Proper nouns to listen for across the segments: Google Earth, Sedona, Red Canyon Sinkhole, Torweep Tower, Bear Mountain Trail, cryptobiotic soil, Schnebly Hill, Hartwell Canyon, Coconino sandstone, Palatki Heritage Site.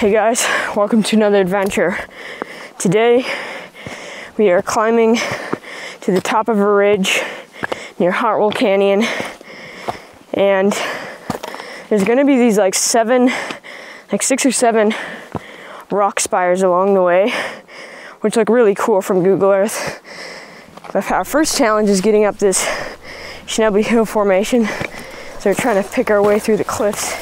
Hey guys, welcome to another adventure. Today we are climbing to the top of a ridge near Hartwell Canyon, and there's gonna be these like six or seven rock spires along the way, which look really cool from Google Earth. But our first challenge is getting up this Schnebly Hill formation, so we're trying to pick our way through the cliffs.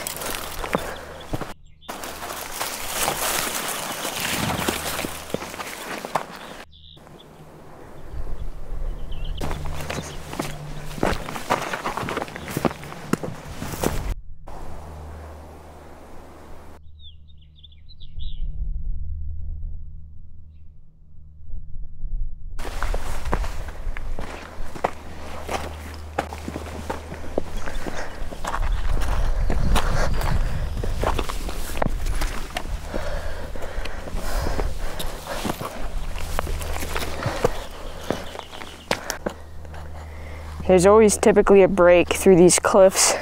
There's always typically a break through these cliffs.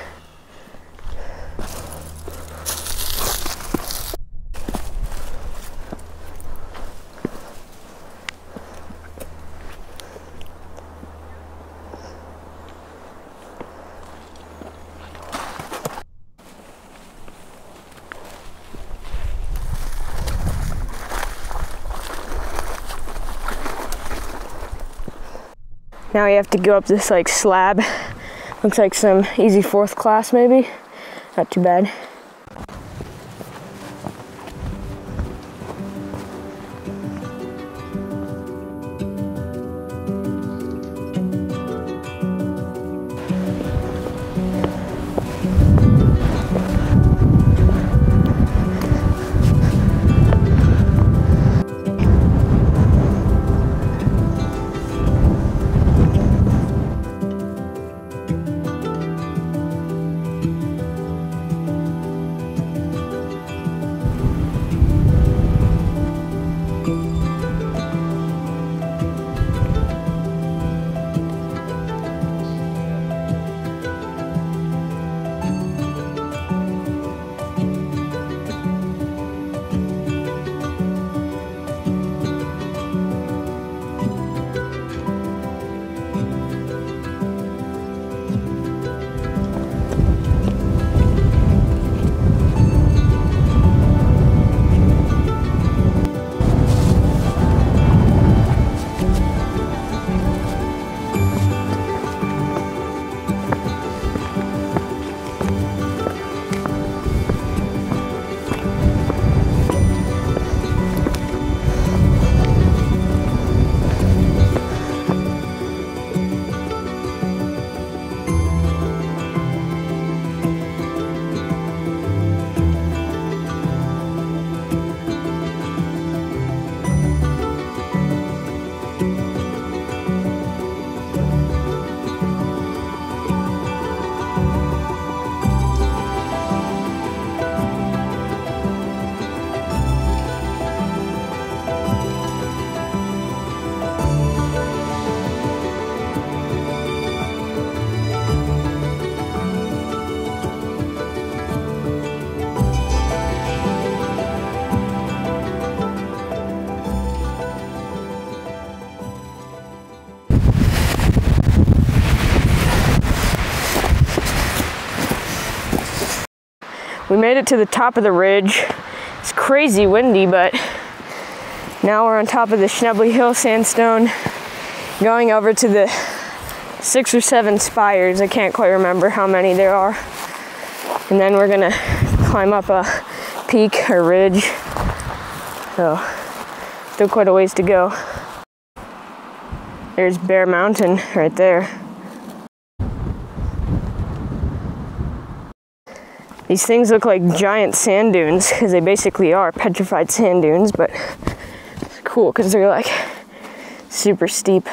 Now we have to go up this like slab. Looks like some easy fourth class maybe. Not too bad. We made it to the top of the ridge. It's crazy windy, but now we're on top of the Schnebly Hill sandstone, going over to the 6 or 7 spires. I can't quite remember how many there are. And then we're gonna climb up a peak or ridge. So, still quite a ways to go. There's Bear Mountain right there. These things look like giant sand dunes, because they basically are petrified sand dunes, but it's cool because they're like super steep.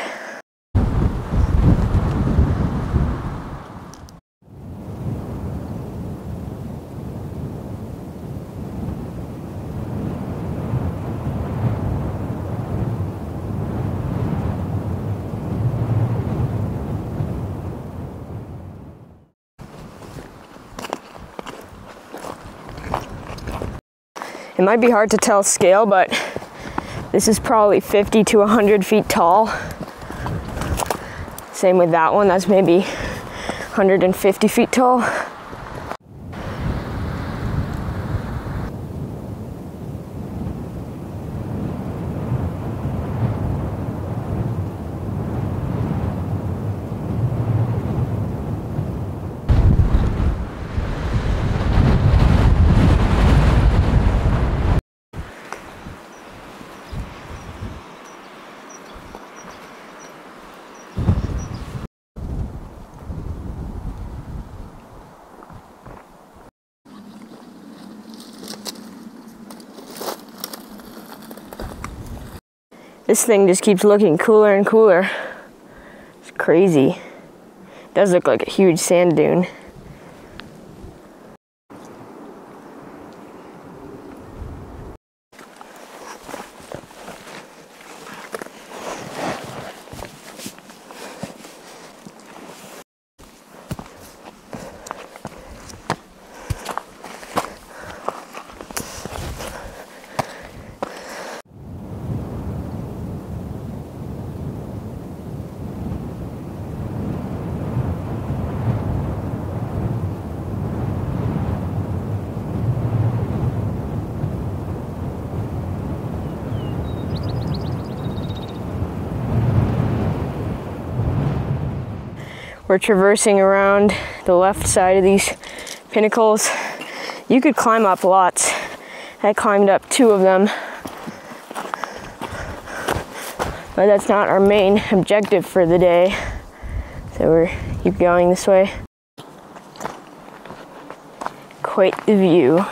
It might be hard to tell scale, but this is probably 50 to 100 feet tall. Same with that one, that's maybe 150 feet tall. This thing just keeps looking cooler and cooler. It's crazy. It does look like a huge sand dune. We're traversing around the left side of these pinnacles. You could climb up lots. I climbed up 2 of them. But that's not our main objective for the day. So we're keep going this way. Quite the view.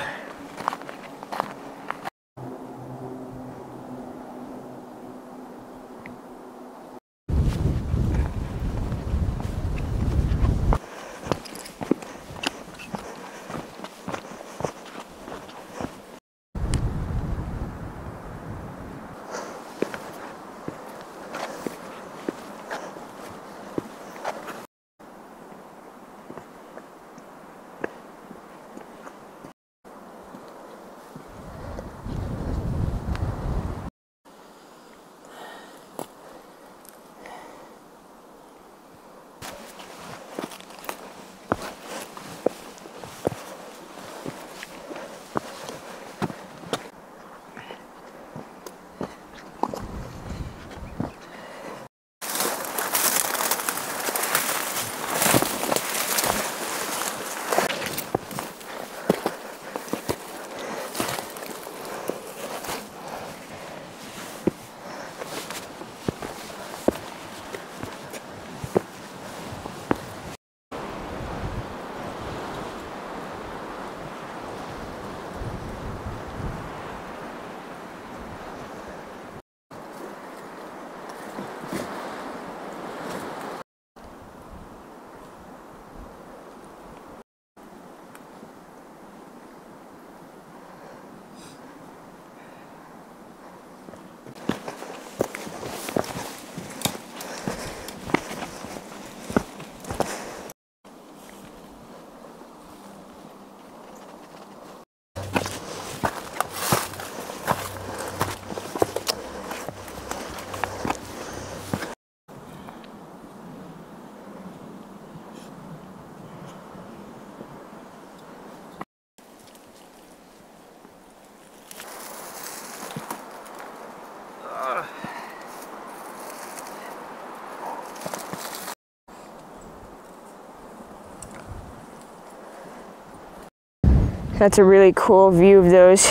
That's a really cool view of those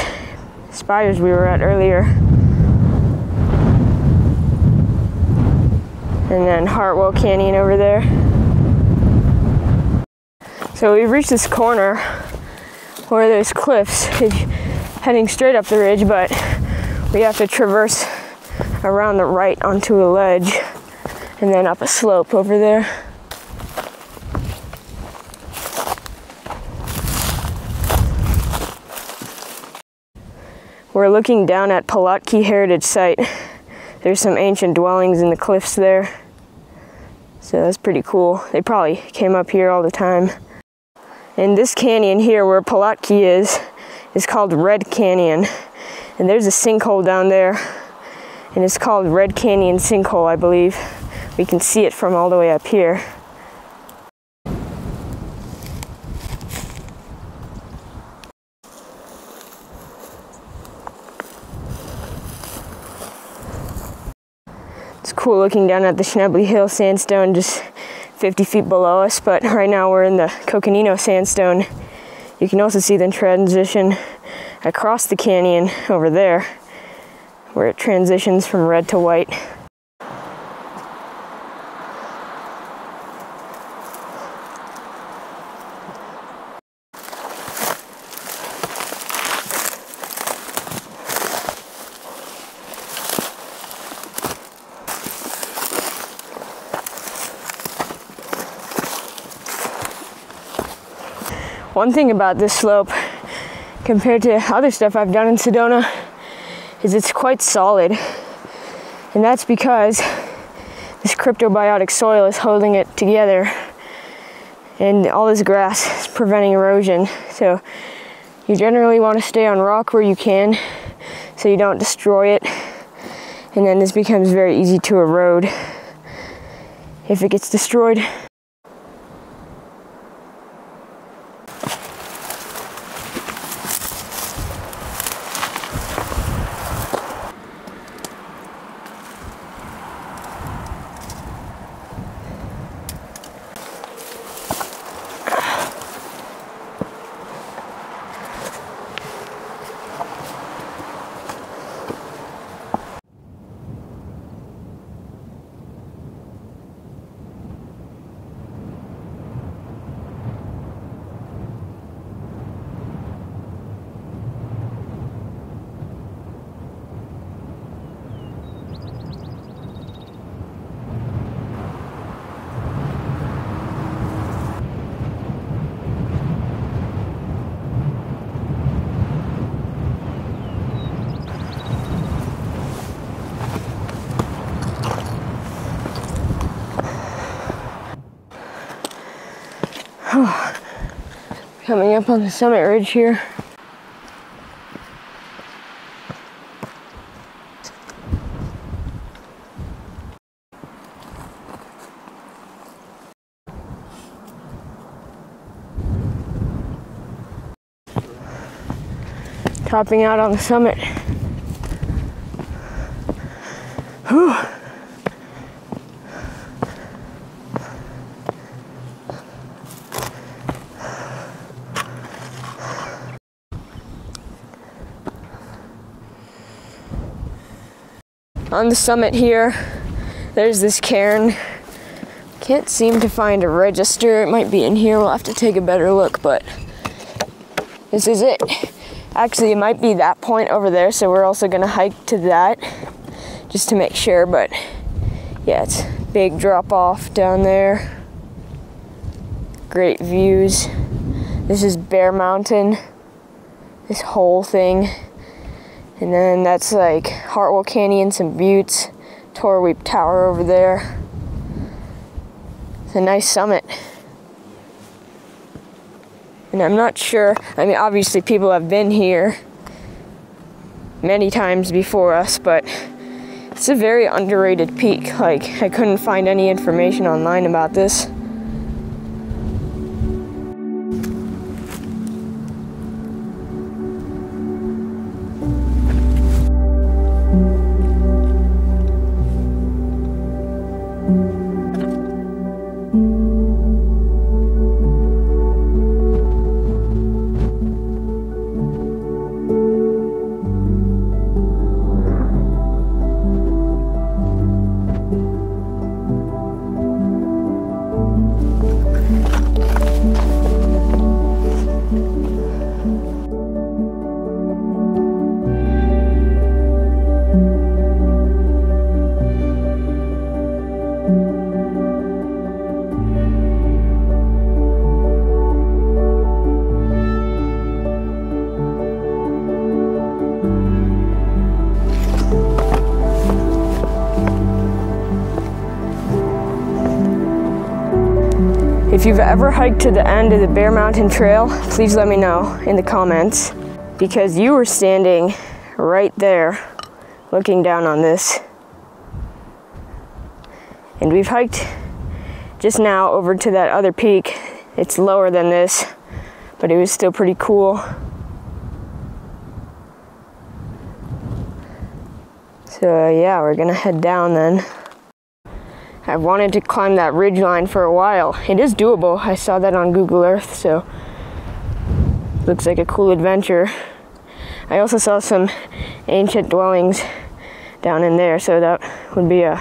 spires we were at earlier. And then Hartwell Canyon over there. So we've reached this corner where there's cliffs heading straight up the ridge, but we have to traverse around the right onto a ledge and then up a slope over there. We're looking down at Palatki Heritage Site. There's some ancient dwellings in the cliffs there. So that's pretty cool. They probably came up here all the time. In this canyon here where Palatki is, is called Red Canyon, and there's a sinkhole down there, and it's called Red Canyon Sinkhole, I believe. We can see it from all the way up here. It's cool looking down at the Schnebly Hill sandstone just 50 feet below us, but right now we're in the Coconino sandstone. You can also see the transition across the canyon over there, where it transitions from red to white. One thing about this slope, compared to other stuff I've done in Sedona, is it's quite solid. And that's because this cryptobiotic soil is holding it together, and all this grass is preventing erosion. So you generally want to stay on rock where you can, so you don't destroy it. And then this becomes very easy to erode if it gets destroyed. Coming up on the summit ridge here. Topping out on the summit. Whew. On the summit here, there's this cairn. Can't seem to find a register. It might be in here. We'll have to take a better look, but this is it. Actually, it might be that point over there, so we're also gonna hike to that just to make sure, but yeah, it's a big drop off down there. Great views. This is Bear Mountain, this whole thing. And then that's like Hartwell Canyon, some buttes, Torweep Tower over there. It's a nice summit. And I'm not sure, I mean, obviously people have been here many times before us, but it's a very underrated peak. Like, I couldn't find any information online about this. If you've ever hiked to the end of the Bear Mountain Trail, please let me know in the comments. because you were standing right there looking down on this. And we've hiked just now over to that other peak. It's lower than this, but it was still pretty cool. So yeah, we're gonna head down then. I've wanted to climb that ridge line for a while. It is doable. I saw that on Google Earth, so looks like a cool adventure. I also saw some ancient dwellings down in there, so that would be a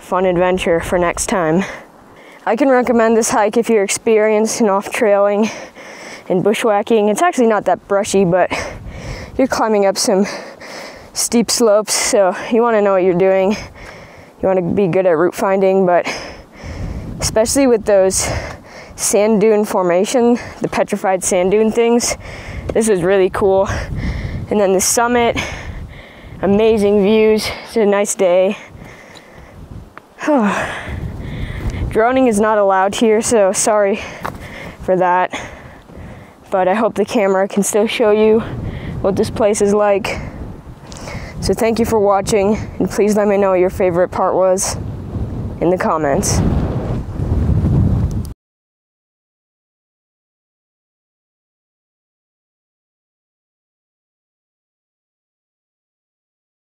fun adventure for next time. I can recommend this hike if you're experienced in off-trailing and bushwhacking. It's actually not that brushy, but you're climbing up some steep slopes, so you want to know what you're doing. You want to be good at route finding, but especially with those sand dune formation, the petrified sand dune things, this is really cool. And then the summit, amazing views. It's a nice day. Droning is not allowed here, so sorry for that. But I hope the camera can still show you what this place is like. So thank you for watching, and please let me know what your favorite part was in the comments.